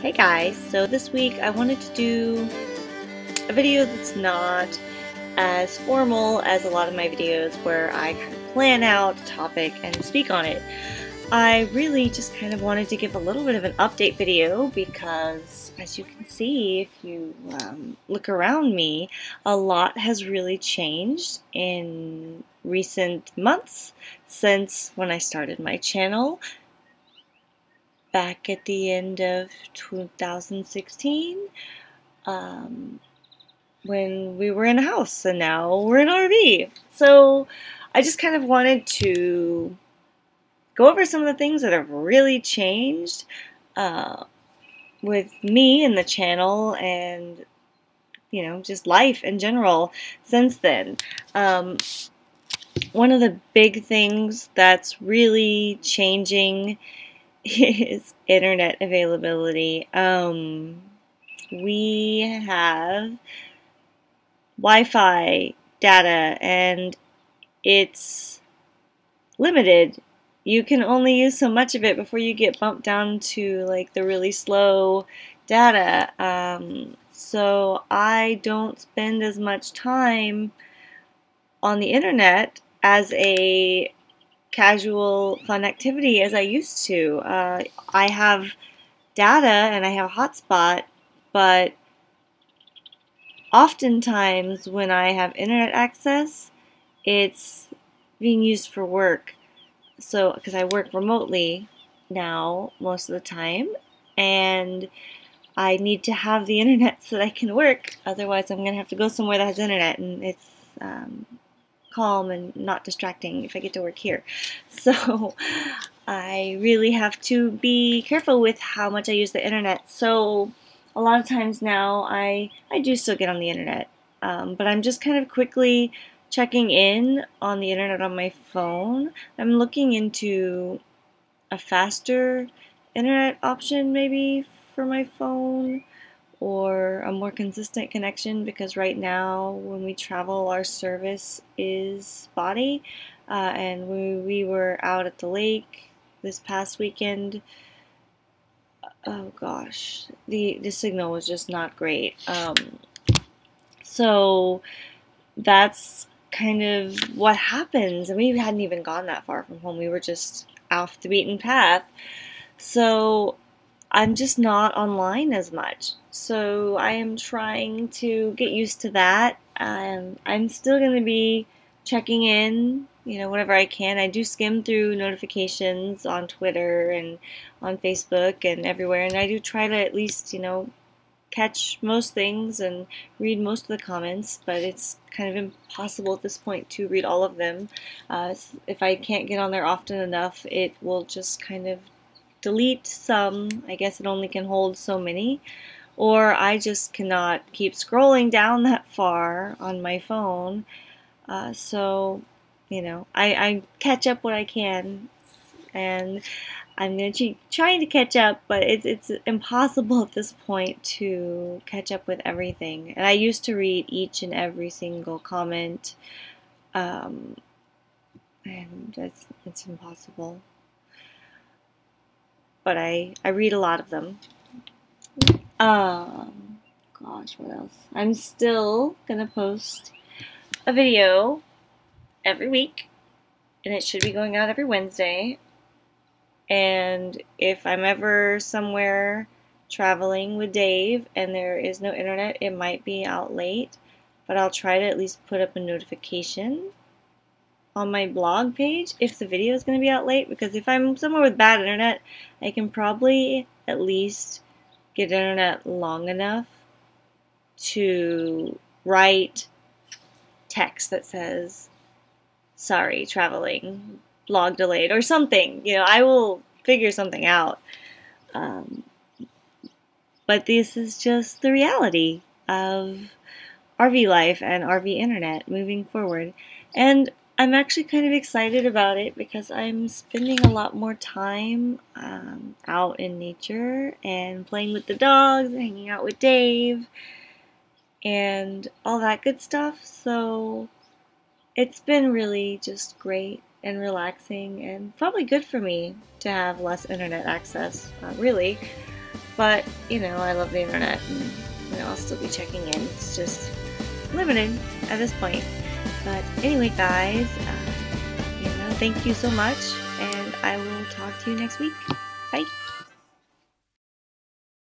Hey guys, so this week I wanted to do a video that's not as formal as a lot of my videos where I kind of plan out a topic and speak on it. I really just kind of wanted to give a little bit of an update video because, as you can see, if you look around me, a lot has really changed in recent months since when I started my channel back at the end of 2016, when we were in a house, and now we're in an RV. So I just kind of wanted to go over some of the things that have really changed with me and the channel, and you know, just life in general since then. One of the big things that's really changing is internet availability. We have Wi-Fi data and it's limited. You can only use so much of it before you get bumped down to like the really slow data. So I don't spend as much time on the internet as a casual fun activity as I used to. I have data and I have a hotspot, but oftentimes when I have internet access, it's being used for work. So, because I work remotely now most of the time, and I need to have the internet so that I can work. Otherwise, I'm going to have to go somewhere that has internet, and it's calm and not distracting if I get to work here. So I really have to be careful with how much I use the internet. So a lot of times now I do still get on the internet, but I'm just kind of quickly checking in on the internet on my phone. I'm looking into a faster internet option maybe for my phone, or a more consistent connection, because right now when we travel our service is spotty, and when we were out at the lake this past weekend, oh gosh, the signal was just not great. So that's kind of what happens, and we hadn't even gone that far from home. We were just off the beaten path, so I'm just not online as much. So I am trying to get used to that. I'm still going to be checking in, you know, whenever I can. I do skim through notifications on Twitter and on Facebook and everywhere, and I do try to at least, you know, catch most things and read most of the comments, but it's kind of impossible at this point to read all of them. If I can't get on there often enough, it will just kind of delete some. I guess it only can hold so many, or I just cannot keep scrolling down that far on my phone. So, you know, I catch up what I can, and I'm going to keep trying to catch up, but it's impossible at this point to catch up with everything. And I used to read each and every single comment, and it's impossible. But I read a lot of them. Gosh, what else? I'm still going to post a video every week, and it should be going out every Wednesday. And if I'm ever somewhere traveling with Dave and there is no internet, it might be out late, but I'll try to at least put up a notification on my blog page if the video is going to be out late, because if I'm somewhere with bad internet, I can probably at least get internet long enough to write text that says, sorry, traveling, blog delayed, or something. You know, I will figure something out. But this is just the reality of RV life and RV internet moving forward. And I'm actually kind of excited about it because I'm spending a lot more time out in nature and playing with the dogs, and hanging out with Dave, and all that good stuff. So it's been really just great and relaxing, and probably good for me to have less internet access, really. But, you know, I love the internet, and you know, I'll still be checking in. It's just limited at this point. But anyway, guys, you know, thank you so much, and I will talk to you next week. Bye!